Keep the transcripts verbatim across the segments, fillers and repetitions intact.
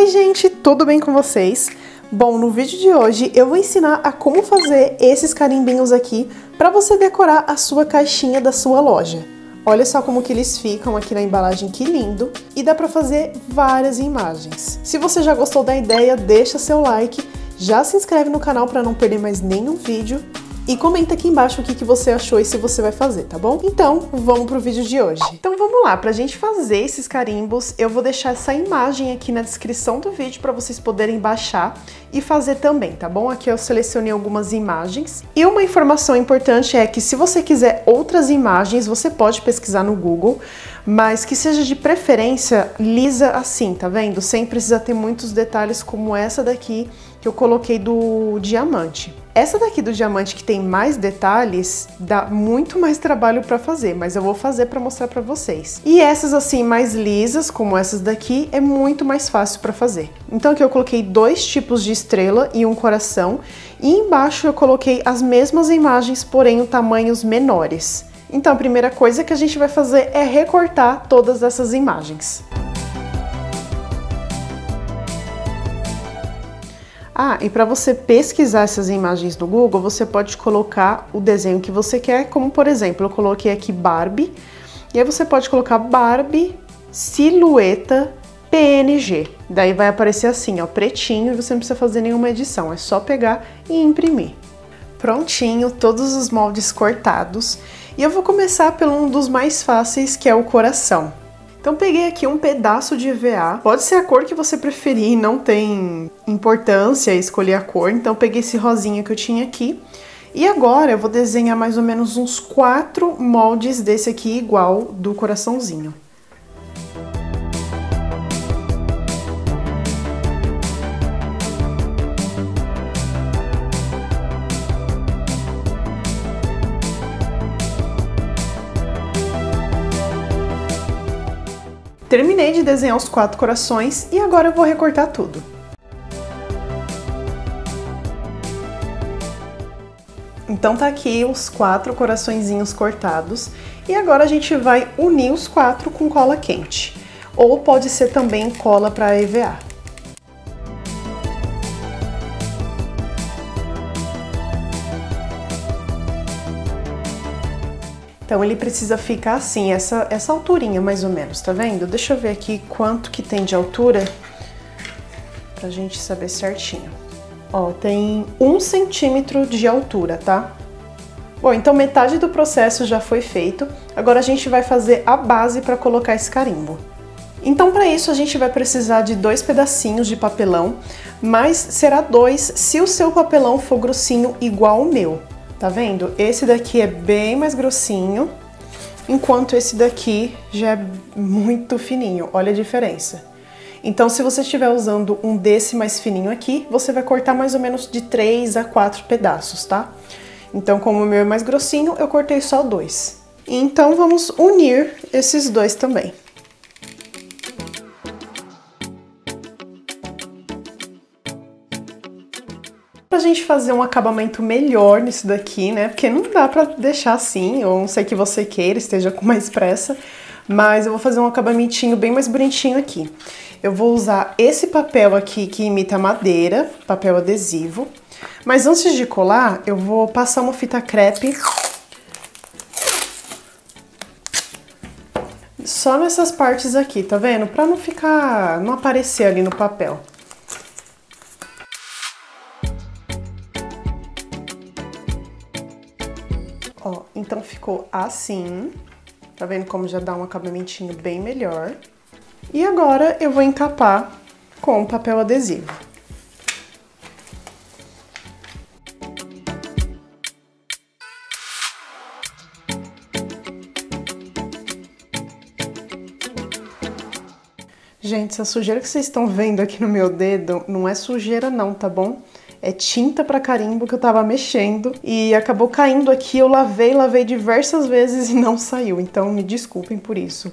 Oi gente, tudo bem com vocês? Bom, no vídeo de hoje eu vou ensinar a como fazer esses carimbinhos aqui para você decorar a sua caixinha da sua loja. Olha só como que eles ficam aqui na embalagem, que lindo! E dá para fazer várias imagens. Se você já gostou da ideia, deixa seu like, já se inscreve no canal para não perder mais nenhum vídeo e comenta aqui embaixo o que, que você achou e se você vai fazer, tá bom? Então, vamos pro vídeo de hoje. Então vamos lá, pra gente fazer esses carimbos, eu vou deixar essa imagem aqui na descrição do vídeo pra vocês poderem baixar e fazer também, tá bom? Aqui eu selecionei algumas imagens. E uma informação importante é que se você quiser outras imagens, você pode pesquisar no Google, mas que seja de preferência lisa assim, tá vendo? Sem precisar ter muitos detalhes como essa daqui que eu coloquei do diamante. Essa daqui do diamante que tem mais detalhes, dá muito mais trabalho para fazer, mas eu vou fazer para mostrar para vocês. E essas assim mais lisas, como essas daqui, é muito mais fácil para fazer. Então aqui eu coloquei dois tipos de estrela e um coração, e embaixo eu coloquei as mesmas imagens, porém em tamanhos menores. Então a primeira coisa que a gente vai fazer é recortar todas essas imagens. Ah, e para você pesquisar essas imagens no Google, você pode colocar o desenho que você quer, como por exemplo, eu coloquei aqui Barbie, e aí você pode colocar Barbie, silhueta, P N G. Daí vai aparecer assim, ó, pretinho, e você não precisa fazer nenhuma edição, é só pegar e imprimir. Prontinho, todos os moldes cortados, e eu vou começar pelo um dos mais fáceis, que é o coração. Então peguei aqui um pedaço de E V A, pode ser a cor que você preferir, não tem importância escolher a cor, então peguei esse rosinha que eu tinha aqui. E agora eu vou desenhar mais ou menos uns quatro moldes desse aqui igual do coraçãozinho. Terminei de desenhar os quatro corações e agora eu vou recortar tudo. Então tá aqui os quatro coraçõezinhos cortados e agora a gente vai unir os quatro com cola quente. Ou pode ser também cola para E V A. Então ele precisa ficar assim, essa, essa alturinha mais ou menos, tá vendo? Deixa eu ver aqui quanto que tem de altura, pra gente saber certinho. Ó, tem um centímetro de altura, tá? Bom, então metade do processo já foi feito, agora a gente vai fazer a base pra colocar esse carimbo. Então para isso a gente vai precisar de dois pedacinhos de papelão, mas será dois se o seu papelão for grossinho igual o meu. Tá vendo? Esse daqui é bem mais grossinho, enquanto esse daqui já é muito fininho. Olha a diferença. Então, se você estiver usando um desse mais fininho aqui, você vai cortar mais ou menos de três a quatro pedaços, tá? Então, como o meu é mais grossinho, eu cortei só dois. Então, vamos unir esses dois também. Pra gente fazer um acabamento melhor nisso daqui, né, porque não dá pra deixar assim, eu não sei que você queira, esteja com mais pressa, mas eu vou fazer um acabamentinho bem mais bonitinho aqui. Eu vou usar esse papel aqui que imita madeira, papel adesivo, mas antes de colar, eu vou passar uma fita crepe só nessas partes aqui, tá vendo? Pra não ficar, não aparecer ali no papel. Ó, então ficou assim, tá vendo como já dá um acabamentinho bem melhor? E agora eu vou encapar com papel adesivo. Gente, essa sujeira que vocês estão vendo aqui no meu dedo não é sujeira não, tá bom? É tinta pra carimbo que eu tava mexendo e acabou caindo aqui, eu lavei, lavei diversas vezes e não saiu, então me desculpem por isso.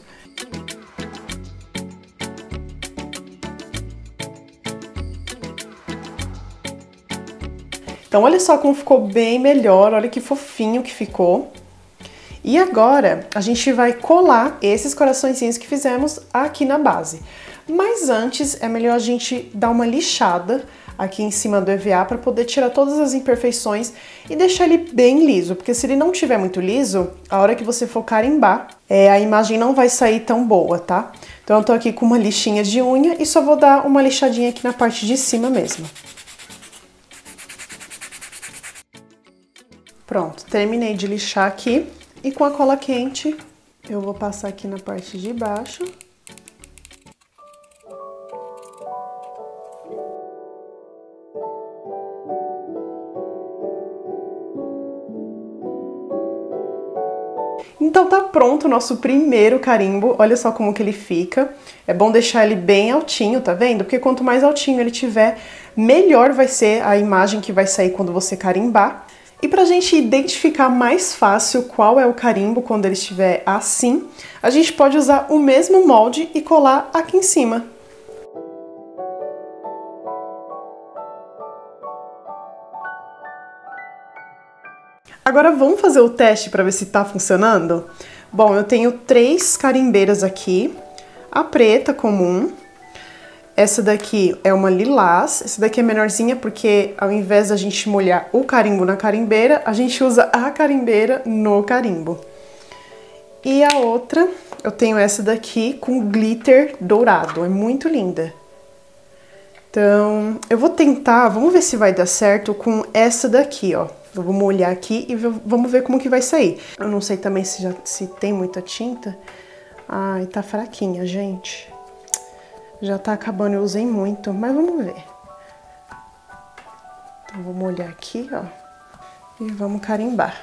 Então olha só como ficou bem melhor, olha que fofinho que ficou. E agora a gente vai colar esses coraçõezinhos que fizemos aqui na base. Mas antes é melhor a gente dar uma lixada aqui em cima do E V A para poder tirar todas as imperfeições e deixar ele bem liso, porque se ele não tiver muito liso, a hora que você for carimbar, é, a imagem não vai sair tão boa, tá? Então eu tô aqui com uma lixinha de unha e só vou dar uma lixadinha aqui na parte de cima mesmo. Pronto, terminei de lixar aqui e com a cola quente eu vou passar aqui na parte de baixo. Então tá pronto o nosso primeiro carimbo, olha só como que ele fica. É bom deixar ele bem altinho, tá vendo? Porque quanto mais altinho ele tiver, melhor vai ser a imagem que vai sair quando você carimbar. E pra gente identificar mais fácil qual é o carimbo quando ele estiver assim, a gente pode usar o mesmo molde e colar aqui em cima. Agora vamos fazer o teste para ver se tá funcionando? Bom, eu tenho três carimbeiras aqui, a preta comum, essa daqui é uma lilás, essa daqui é menorzinha porque ao invés da gente molhar o carimbo na carimbeira, a gente usa a carimbeira no carimbo. E a outra, eu tenho essa daqui com glitter dourado, é muito linda. Então, eu vou tentar, vamos ver se vai dar certo com essa daqui, ó. Eu vou molhar aqui e vamos ver como que vai sair. Eu não sei também se, já, se tem muita tinta. Ai, tá fraquinha, gente. Já tá acabando, eu usei muito, mas vamos ver. Então, vou molhar aqui, ó. E vamos carimbar.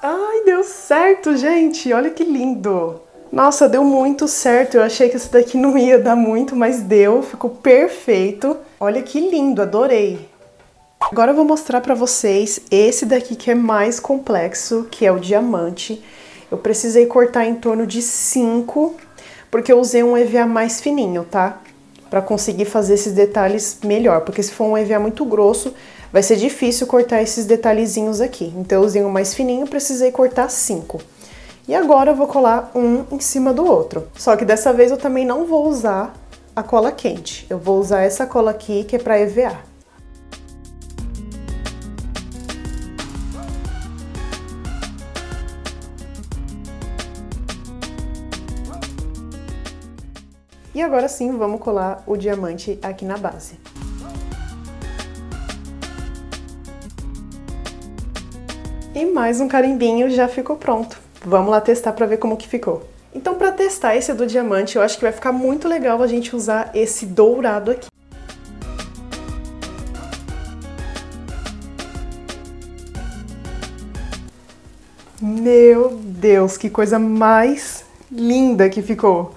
Ai, deu certo, gente! Olha que lindo! Nossa, deu muito certo, eu achei que esse daqui não ia dar muito, mas deu, ficou perfeito. Olha que lindo, adorei! Agora eu vou mostrar pra vocês esse daqui que é mais complexo, que é o diamante. Eu precisei cortar em torno de cinco, porque eu usei um E V A mais fininho, tá? Pra conseguir fazer esses detalhes melhor, porque se for um E V A muito grosso, vai ser difícil cortar esses detalhezinhos aqui. Então eu usei um mais fininho, precisei cortar cinco. E agora eu vou colar um em cima do outro. Só que dessa vez eu também não vou usar a cola quente. Eu vou usar essa cola aqui, que é para E V A. E agora sim, vamos colar o diamante aqui na base. E mais um carimbinho já ficou pronto. Vamos lá testar para ver como que ficou. Então, para testar esse do diamante, eu acho que vai ficar muito legal a gente usar esse dourado aqui. Meu Deus, que coisa mais linda que ficou!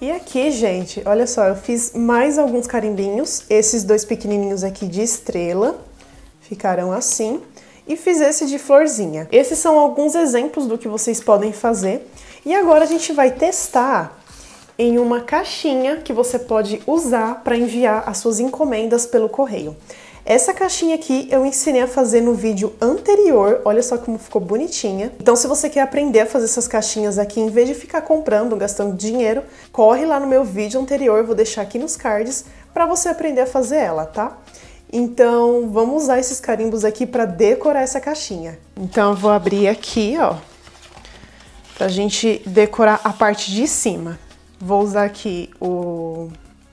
E aqui, gente, olha só, eu fiz mais alguns carimbinhos. Esses dois pequenininhos aqui de estrela ficaram assim. E fiz esse de florzinha. Esses são alguns exemplos do que vocês podem fazer. E agora a gente vai testar em uma caixinha que você pode usar para enviar as suas encomendas pelo correio. Essa caixinha aqui eu ensinei a fazer no vídeo anterior, olha só como ficou bonitinha. Então se você quer aprender a fazer essas caixinhas aqui, em vez de ficar comprando, gastando dinheiro, corre lá no meu vídeo anterior, eu vou deixar aqui nos cards, para você aprender a fazer ela, tá? Então, vamos usar esses carimbos aqui para decorar essa caixinha. Então, eu vou abrir aqui, ó, pra gente decorar a parte de cima. Vou usar aqui o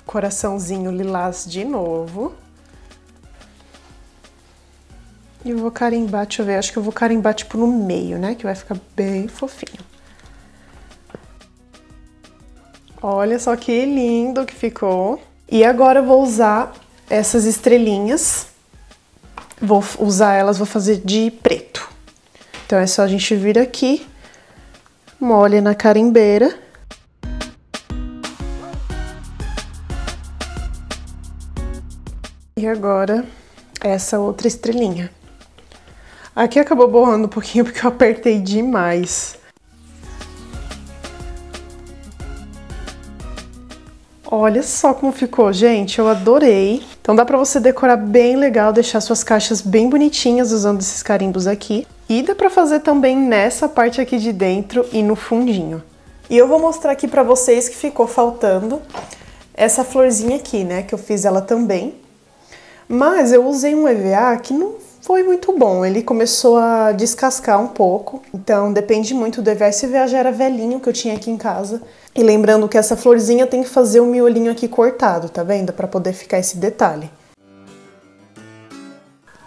coraçãozinho lilás de novo. E eu vou carimbar, deixa eu ver, acho que eu vou carimbar tipo no meio, né, que vai ficar bem fofinho. Olha só que lindo que ficou. E agora eu vou usar essas estrelinhas, vou usar elas, vou fazer de preto. Então é só a gente vir aqui, molha na carimbeira. E agora essa outra estrelinha. Aqui acabou borrando um pouquinho porque eu apertei demais. Olha só como ficou, gente, eu adorei. Então dá pra você decorar bem legal, deixar suas caixas bem bonitinhas usando esses carimbos aqui. E dá pra fazer também nessa parte aqui de dentro e no fundinho. E eu vou mostrar aqui pra vocês que ficou faltando essa florzinha aqui, né? Que eu fiz ela também. Mas eu usei um E V A que não foi muito bom. Ele começou a descascar um pouco. Então, depende muito do E V A. Esse E V A já era velhinho que eu tinha aqui em casa. E lembrando que essa florzinha tem que fazer o miolinho aqui cortado, tá vendo? Pra poder ficar esse detalhe.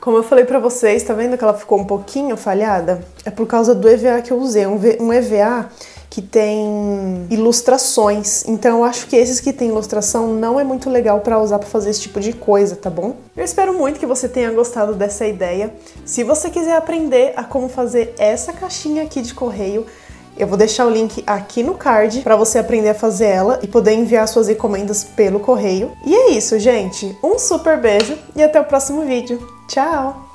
Como eu falei pra vocês, tá vendo que ela ficou um pouquinho falhada? É por causa do E V A que eu usei, um E V A que tem ilustrações. Então eu acho que esses que tem ilustração não é muito legal pra usar pra fazer esse tipo de coisa, tá bom? Eu espero muito que você tenha gostado dessa ideia. Se você quiser aprender a como fazer essa caixinha aqui de correio, eu vou deixar o link aqui no card pra você aprender a fazer ela e poder enviar suas encomendas pelo correio. E é isso, gente. Um super beijo e até o próximo vídeo. Tchau!